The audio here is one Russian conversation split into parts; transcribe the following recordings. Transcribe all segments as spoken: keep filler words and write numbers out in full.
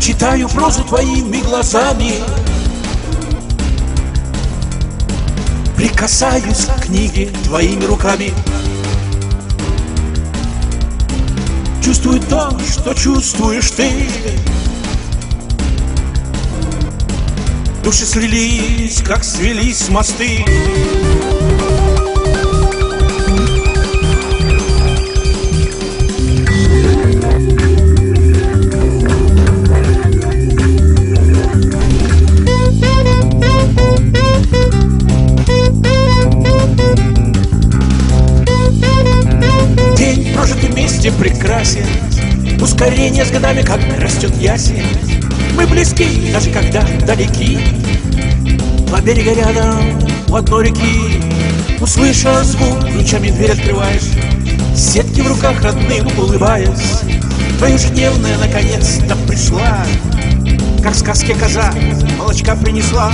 читаю прозу твоими глазами, прикасаюсь к книге твоими руками, чувствую то, что чувствуешь ты. Души слились, как свелись мосты. Прекрасен, ускорение с годами, как растет ясень. Мы близки, даже когда далеки, два берега рядом, у одной реки. Услышал звук, ключами дверь открываешь, сетки в руках родным улыбаясь. Твоя ежедневная наконец-то пришла, как в сказке коза молочка принесла.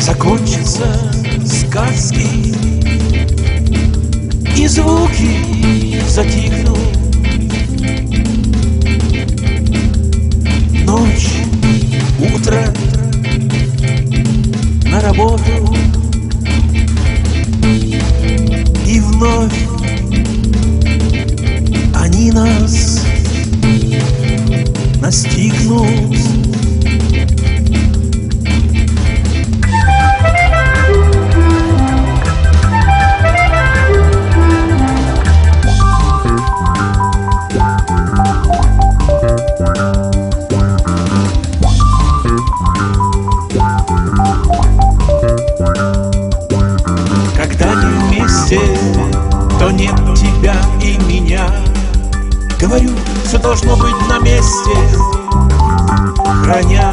Закончатся сказки, и звуки затихнут. Ночь, утро, на работу, и вновь они нас настигнут. То нет тебя и меня, говорю, все должно быть на месте, храня.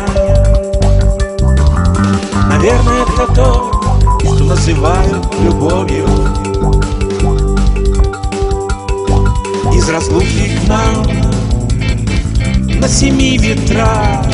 Наверное, это то, что называют любовью. Из разлуки к нам на семи ветрах.